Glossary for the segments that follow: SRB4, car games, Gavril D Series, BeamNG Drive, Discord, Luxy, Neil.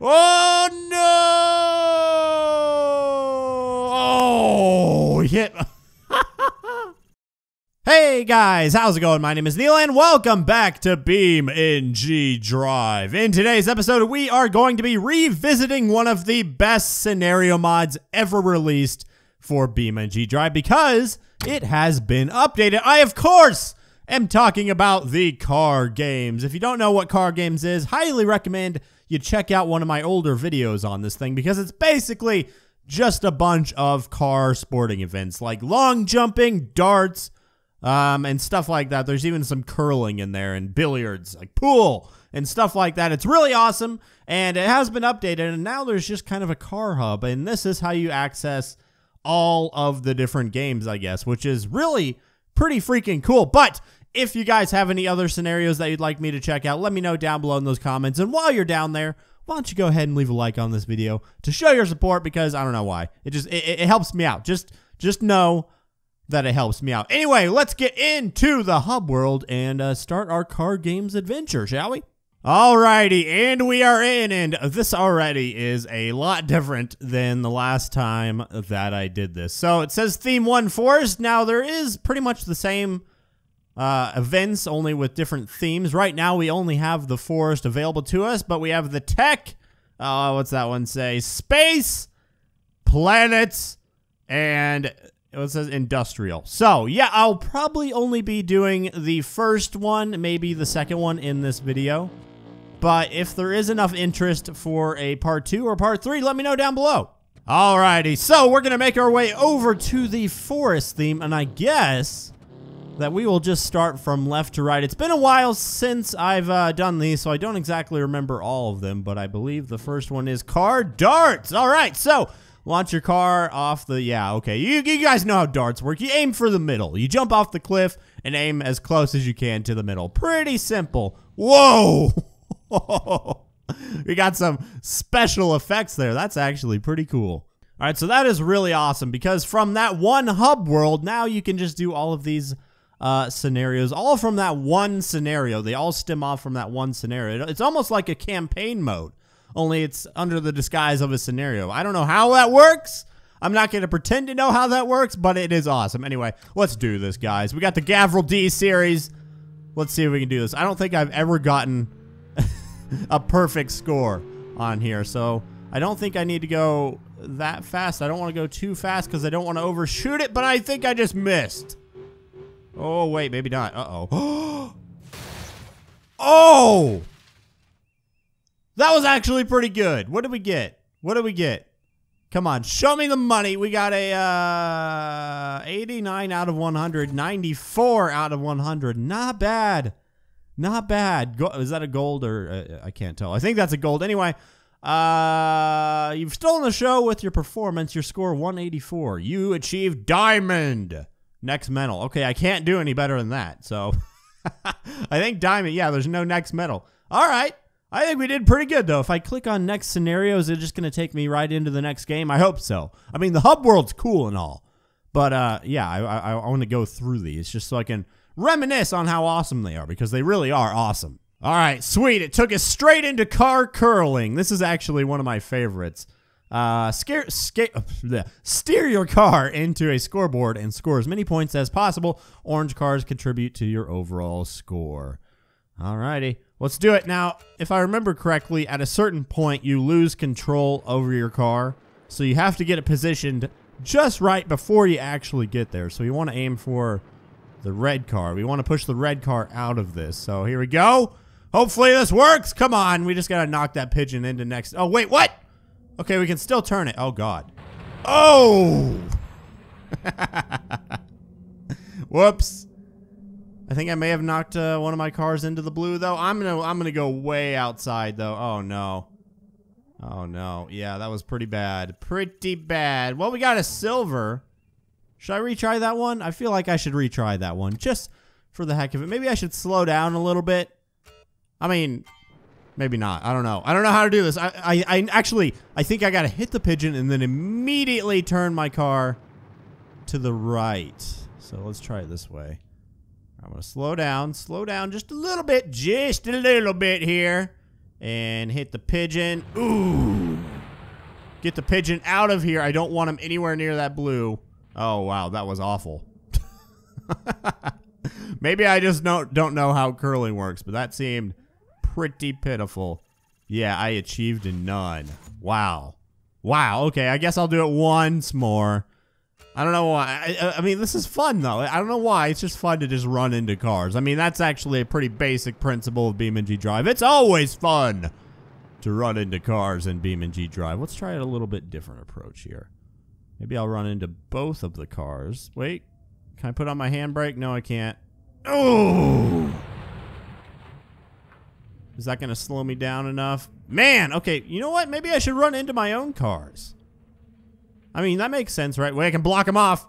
Oh no! Oh, yeah. Hey guys, how's it going? My name is Neil and welcome back to BeamNG Drive. In today's episode, we are going to be revisiting one of the best scenario mods ever released for BeamNG Drive because it has been updated. I, of course, am talking about the car games. If you don't know what car games is, highly recommend you check out one of my older videos on this thing because it's basically just a bunch of car sporting events like long jumping, darts, and stuff like that. There's even some curling in there and billiards, like pool and stuff like that. It's really awesome, and it has been updated, and now there's just kind of a car hub, and this is how you access all of the different games, I guess, which is really pretty freaking cool. But if you guys have any other scenarios that you'd like me to check out, let me know down below in those comments. And while you're down there, why don't you go ahead and leave a like on this video to show your support, because I don't know why. It helps me out. Just know that it helps me out. Anyway, let's get into the hub world and start our car games adventure, shall we? Alrighty, and we are in, and this already is a lot different than the last time that I did this. So it says Theme 1 Forest. Now there is pretty much the same events, only with different themes. Right now we only have the forest available to us, but we have the tech, what's that one say? Space, planets, and it says industrial. So yeah, I'll probably only be doing the first one, maybe the second one in this video. But if there is enough interest for a part 2 or part 3, let me know down below. Alrighty, so we're gonna make our way over to the forest theme, and I guess that we will just start from left to right. It's been a while since I've done these, so I don't exactly remember all of them, but I believe the first one is car darts. Alright, so launch your car off the, yeah, okay. You guys know how darts work. You aim for the middle. You jump off the cliff and aim as close as you can to the middle. Pretty simple. Whoa! We got some special effects there. That's actually pretty cool. All right, so that is really awesome because from that one hub world, now you can just do all of these scenarios, all from that one scenario. They all stem off from that one scenario. It's almost like a campaign mode, only it's under the disguise of a scenario. I don't know how that works. I'm not going to pretend to know how that works, but it is awesome. Anyway, let's do this, guys. We got the Gavril D Series. Let's see if we can do this. I don't think I've ever gotten a perfect score on here, so I don't think I need to go that fast. I don't want to go too fast because I don't want to overshoot it, but I think I just missed. Oh, wait, maybe not. Uh-oh. Oh! That was actually pretty good. What did we get? What did we get? Come on, show me the money. We got a 89 out of 100, 94 out of 100. Not bad. Not bad. Is that a gold or I can't tell. I think that's a gold. Anyway, you've stolen the show with your performance. Your score 184. You achieved diamond. Next medal. Okay, I can't do any better than that. So I think diamond. Yeah, there's no next medal. All right. I think we did pretty good, though. If I click on next scenarios, it's just going to take me right into the next game. I hope so. I mean, the hub world's cool and all. But, yeah, I want to go through these just so I can reminisce on how awesome they are, because they really are awesome. All right, sweet. It took us straight into car curling. This is actually one of my favorites. Steer your car into a scoreboard and score as many points as possible. Orange cars contribute to your overall score. All righty. Let's do it. Now, if I remember correctly, at a certain point, you lose control over your car. So you have to get it positioned just right before you actually get there. So you want to aim for the red car. We want to push the red car out of this. So here we go. Hopefully this works. Come on. We just got to knock that pigeon into next. Oh, wait, what? Okay, we can still turn it. Oh, God. Oh! Whoops. I think I may have knocked one of my cars into the blue, though. I'm gonna go way outside, though. Oh no, oh no. Yeah, that was pretty bad, pretty bad. Well, we got a silver. Should I retry that one? I feel like I should retry that one just for the heck of it. Maybe I should slow down a little bit. I mean, maybe not. I don't know. I don't know how to do this. I think I gotta hit the pigeon and then immediately turn my car to the right. So let's try it this way. I'm gonna slow down just a little bit here. and hit the pigeon. Ooh! Get the pigeon out of here. I don't want him anywhere near that blue. Oh, wow. That was awful. Maybe I just don't know how curling works, but that seemed pretty pitiful. Yeah, I achieved a none. Wow. Wow. Okay, I guess I'll do it once more. I don't know why. I mean, this is fun, though. I don't know why. It's just fun to just run into cars. I mean, that's actually a pretty basic principle of BeamNG Drive. It's always fun to run into cars in BeamNG Drive. Let's try a little bit different approach here. Maybe I'll run into both of the cars. Wait, can I put on my handbrake? No, I can't. Oh! Is that going to slow me down enough? Man, okay, you know what? Maybe I should run into my own cars. I mean, that makes sense, right? Wait, I can block them off.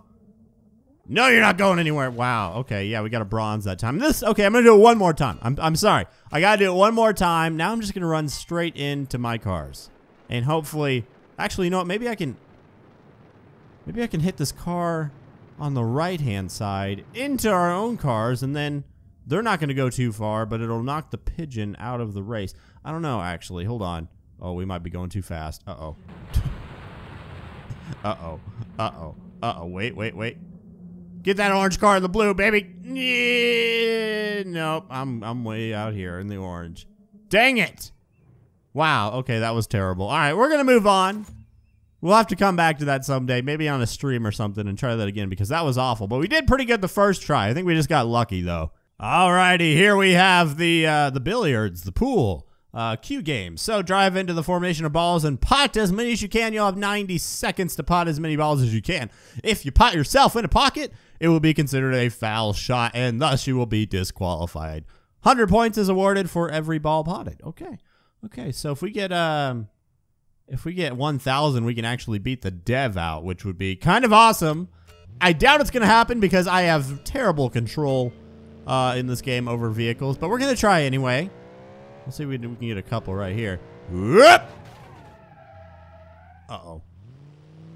No, you're not going anywhere. Wow, okay, yeah, we got a bronze that time. This, okay, I'm going to do it one more time. I'm sorry. I got to do it one more time. Now I'm just going to run straight into my cars. And hopefully, actually, you know what? Maybe I can hit this car on the right-hand side into our own cars, and then they're not going to go too far, but it'll knock the pigeon out of the race. I don't know, actually. Hold on. Oh, we might be going too fast. Uh-oh. Uh-oh. Uh-oh. Uh-oh. Wait, wait, wait. Get that orange car in the blue, baby. Yeah. Nope. I'm way out here in the orange. Dang it. Wow. Okay, that was terrible. All right, we're going to move on. We'll have to come back to that someday, maybe on a stream or something, and try that again, because that was awful. But we did pretty good the first try. I think we just got lucky, though. Alrighty, here we have the billiards, the pool, cue games. So drive into the formation of balls and pot as many as you can. You'll have 90 seconds to pot as many balls as you can. If you pot yourself in a pocket, it will be considered a foul shot, and thus you will be disqualified. 100 points is awarded for every ball potted. Okay. Okay, so if we get... If we get 1,000, we can actually beat the dev out, which would be kind of awesome. I doubt it's going to happen because I have terrible control in this game over vehicles, but we're going to try anyway. Let's see if we can get a couple right here. Whoop! Uh-oh.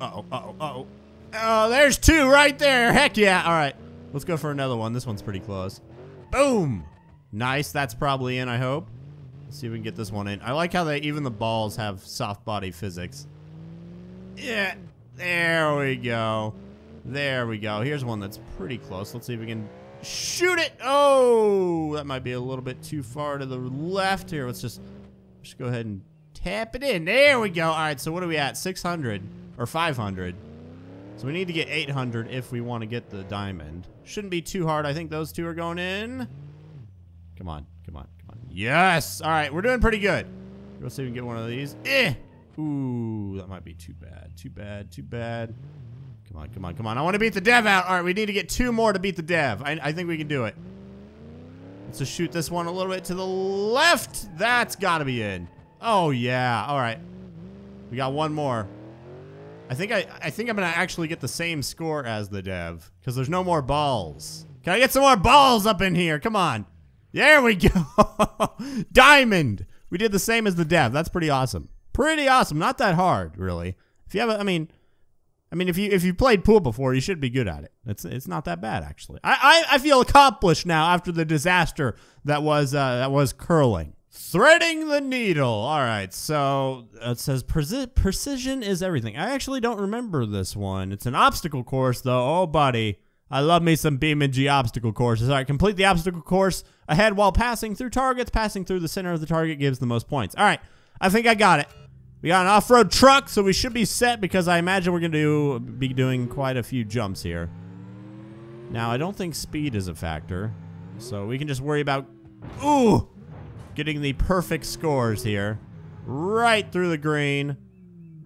Uh-oh, uh-oh, uh-oh. Oh, there's two right there. Heck yeah. All right, let's go for another one. This one's pretty close. Boom! Nice. That's probably in, I hope. See if we can get this one in. I like how they even the balls have soft body physics. Yeah, there we go. There we go. Here's one that's pretty close. Let's see if we can shoot it. Oh, that might be a little bit too far to the left here. Let's just go ahead and tap it in. There we go. All right, so what are we at? 600 or 500. So we need to get 800 if we want to get the diamond. Shouldn't be too hard. I think those two are going in. Come on, come on. Yes! All right, we're doing pretty good. Let's see if we can get one of these. Eh! Ooh, that might be too bad. Too bad, too bad. Come on, come on, come on. I want to beat the dev out. All right, we need to get two more to beat the dev. I think we can do it. Let's just shoot this one a little bit to the left. That's got to be in. Oh, yeah. All right. We got one more. I think I'm going to actually get the same score as the dev because there's no more balls. Can I get some more balls up in here? Come on. There we go. Diamond. We did the same as the dev. That's pretty awesome. Pretty awesome. Not that hard, really. If you have a, I mean, if you played pool before, you should be good at it. It's not that bad, actually. I feel accomplished now after the disaster that was curling. Threading the needle. All right. So it says precision is everything. I actually don't remember this one. It's an obstacle course, though. Oh, buddy. I love me some BeamNG obstacle courses. All right, complete the obstacle course ahead while passing through targets. Passing through the center of the target gives the most points. All right, I think I got it. We got an off-road truck, so we should be set because I imagine we're going to be doing quite a few jumps here. Now, I don't think speed is a factor, so we can just worry about getting the perfect scores here. Right through the green.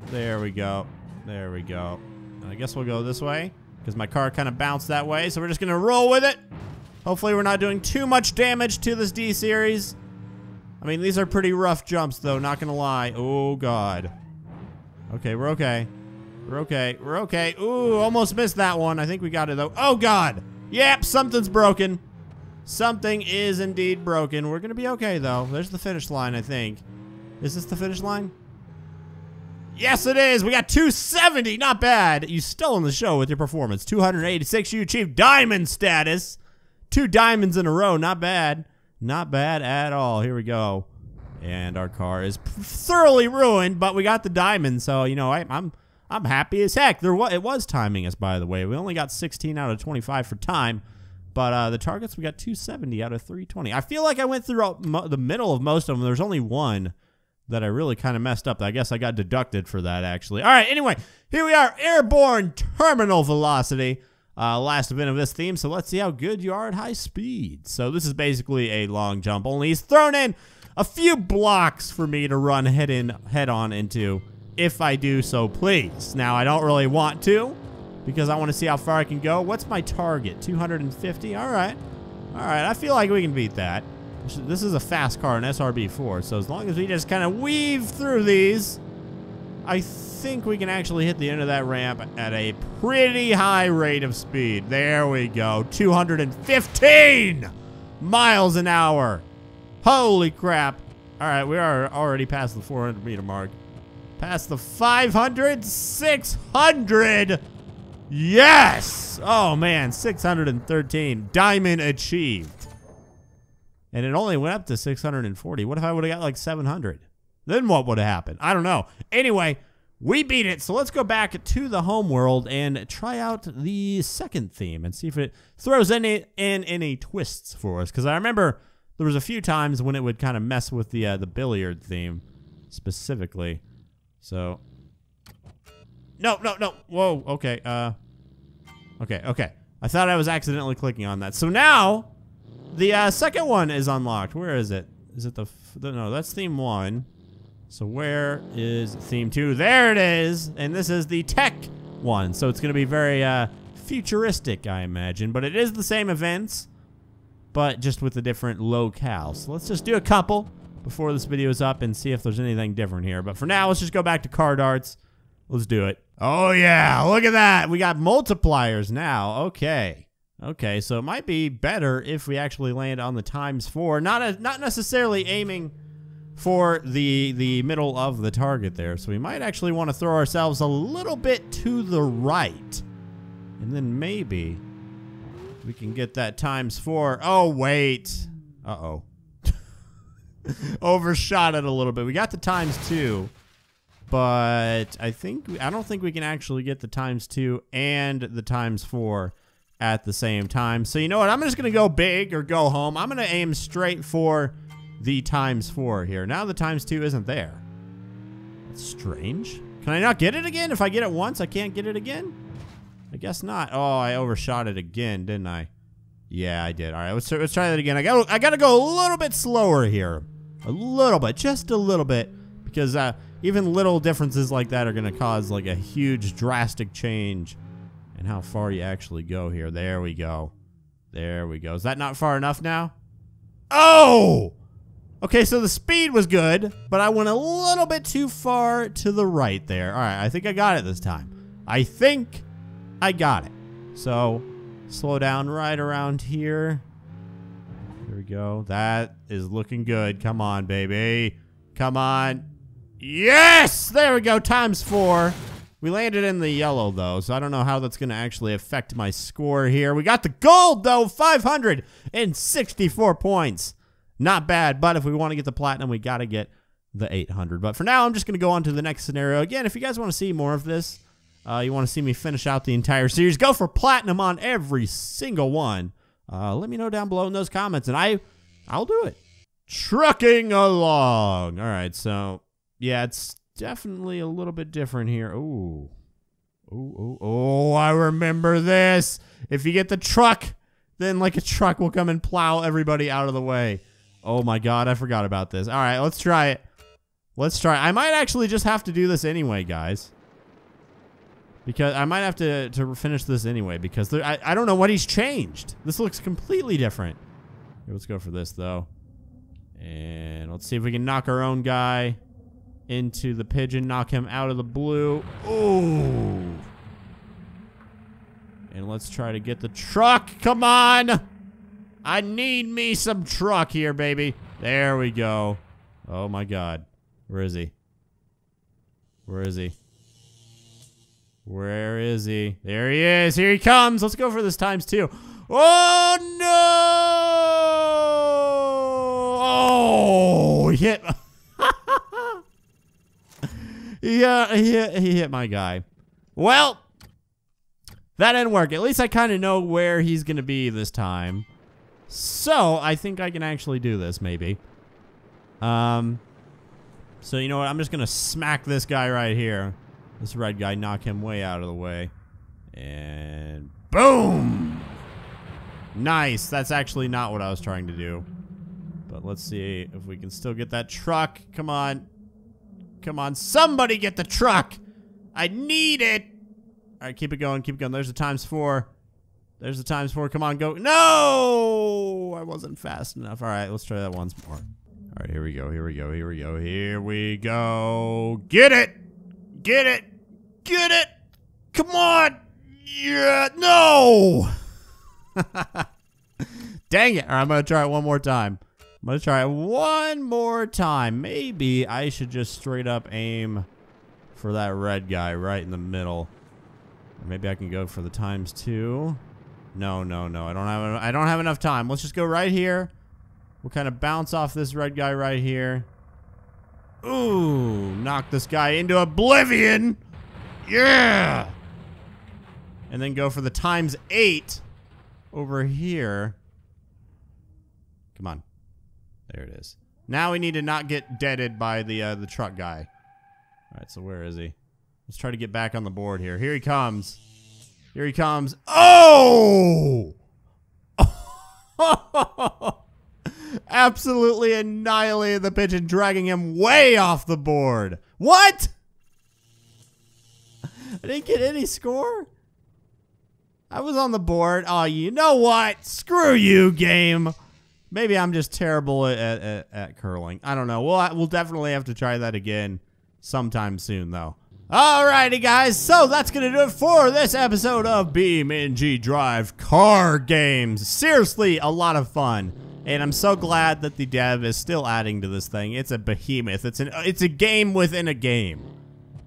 There we go. There we go. I guess we'll go this way, because my car kind of bounced that way, so we're just going to roll with it. Hopefully we're not doing too much damage to this D series. I mean, these are pretty rough jumps, though, not going to lie. Oh, God. Okay, we're okay. We're okay. We're okay. Ooh, almost missed that one. I think we got it, though. Oh, God. Yep, something's broken. Something is indeed broken. We're going to be okay, though. There's the finish line, I think. Is this the finish line? Yes, it is. We got 270. Not bad. You stolen the show with your performance. 286. You achieved diamond status. 2 diamonds in a row. Not bad. Not bad at all. Here we go. And our car is thoroughly ruined, but we got the diamond, so, you know, I'm happy as heck. It was timing us, by the way. We only got 16 out of 25 for time, but the targets, we got 270 out of 320. I feel like I went through the middle of most of them. There's only one that I really kind of messed up. I guess I got deducted for that, actually. All right, anyway, here we are, airborne terminal velocity. Last event of this theme, so let's see how good you are at high speed. So this is basically a long jump, only he's thrown in a few blocks for me to run head on into, if I do so please. Now, I don't really want to, because I want to see how far I can go. What's my target? 250? All right. All right, I feel like we can beat that. This is a fast car, an SRB4, so as long as we just kind of weave through these, I think we can actually hit the end of that ramp at a pretty high rate of speed. There we go. 215 miles an hour. Holy crap. All right, we are already past the 400 meter mark. Past the 500, 600. Yes. Oh, man, 613. Diamond achieved. And it only went up to 640. What if I would have got like 700? Then what would have happened? I don't know. Anyway, we beat it. So let's go back to the home world and try out the second theme and see if it throws in any twists for us. Because I remember there was a few times when it would kind of mess with the billiard theme specifically. So no. Whoa. Okay. Okay. I thought I was accidentally clicking on that. So now the second one is unlocked. Where is it? Is it no? That's theme one. So where is theme two? There it is. And this is the tech one. So it's going to be very futuristic, I imagine. But it is the same events, but just with a different locale. So let's just do a couple before this video is up and see if there's anything different here. But for now, let's just go back to car darts. Let's do it. Oh, yeah. Look at that. We got multipliers now. Okay. Okay. So it might be better if we actually land on the times four. Not necessarily aiming for the middle of the target there. So we might actually want to throw ourselves a little bit to the right. And then maybe we can get that times four. Oh, wait. Uh-oh. Overshot it a little bit. We got the times two, but I don't think we can actually get the times two and the times four at the same time. So you know what? I'm just going to go big or go home. I'm going to aim straight for the times four here. Now the times two isn't there. That's strange. Can I not get it again? If I get it once, I can't get it again? I guess not. Oh, I overshot it again, didn't I? Yeah, I did. All right, let's try that again. I gotta go a little bit slower here. A little bit, just a little bit, because even little differences like that are gonna cause like a huge drastic change in how far you actually go here. There we go. There we go. Is that not far enough now? Oh! Okay, so the speed was good, but I went a little bit too far to the right there. All right, I think I got it this time. I think I got it. So, slow down right around here. There we go. That is looking good. Come on, baby. Come on. Yes! There we go, times four. We landed in the yellow, though, so I don't know how that's going to actually affect my score here. We got the gold, though, 564 points. Not bad, but if we want to get the platinum, we got to get the 800. But for now, I'm just going to go on to the next scenario. Again, if you guys want to see more of this, you want to see me finish out the entire series, go for platinum on every single one. Let me know down below in those comments, and I'll do it. Trucking along. All right, so, yeah, it's definitely a little bit different here. Ooh. Ooh, ooh, ooh, I remember this. If you get the truck, then like a truck will come and plow everybody out of the way. Oh my God, I forgot about this. All right, let's try it. Let's try it. I might actually just have to do this anyway, guys. Because I might have to finish this anyway, because I don't know what he's changed. This looks completely different. Here, let's go for this, though. And let's see if we can knock our own guy into the pigeon, knock him out of the blue. Ooh. And let's try to get the truck. Come on. I need me some truck here, baby. There we go. Oh, my God. Where is he? Where is he? Where is he? There he is. Here he comes. Let's go for this times two. Oh, no. Oh, he hit. Yeah, he hit my guy. Well, that didn't work. At least I kind of know where he's going to be this time. So, I think I can actually do this, maybe. So, you know what? I'm just going to smack this guy right here. This red guy, knock him way out of the way. And boom! Nice. That's actually not what I was trying to do. But let's see if we can still get that truck. Come on. Come on. Somebody get the truck! I need it! All right, keep it going. Keep it going. There's the ×4. There's the ×4. Come on, go. No! I wasn't fast enough. All right, let's try that once more. All right, here we go. Here we go. Here we go. Here we go. Get it! Get it! Get it! Come on! Yeah! No! Dang it! All right, I'm gonna try it one more time. I'm gonna try it one more time. Maybe I should just straight up aim for that red guy right in the middle. Maybe I can go for the ×2. No, no, no. I don't have enough time. Let's just go right here. We'll kind of bounce off this red guy right here. Ooh, knock this guy into oblivion. Yeah. And then go for the ×8 over here. Come on. There it is. Now we need to not get deaded by the truck guy. All right, so where is he? Let's try to get back on the board here. Here he comes. Here he comes. Oh! Absolutely annihilated the pigeon, dragging him way off the board. What? I didn't get any score? I was on the board. Oh, you know what? Screw you, game. Maybe I'm just terrible at curling. I don't know. We'll definitely have to try that again sometime soon, though. Alrighty, guys, so that's gonna do it for this episode of BeamNG Drive Car Games. Seriously, a lot of fun, and I'm so glad that the dev is still adding to this thing. It's a behemoth. It's a game within a game,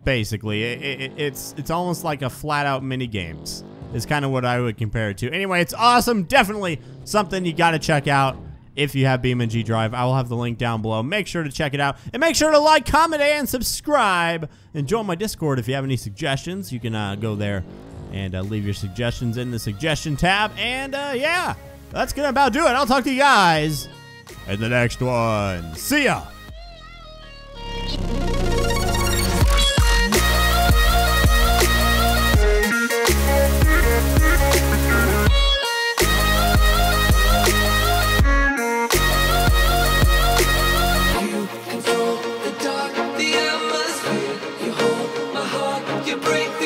basically. It's almost like a flat-out mini games. Is kind of what I would compare it to. Anyway, it's awesome. Definitely something you got to check out. If you have BeamNG Drive, I will have the link down below. Make sure to check it out. And make sure to like, comment, and subscribe. And join my Discord if you have any suggestions. You can go there and leave your suggestions in the suggestion tab. And yeah, that's going to about do it. I'll talk to you guys in the next one. See ya. You break.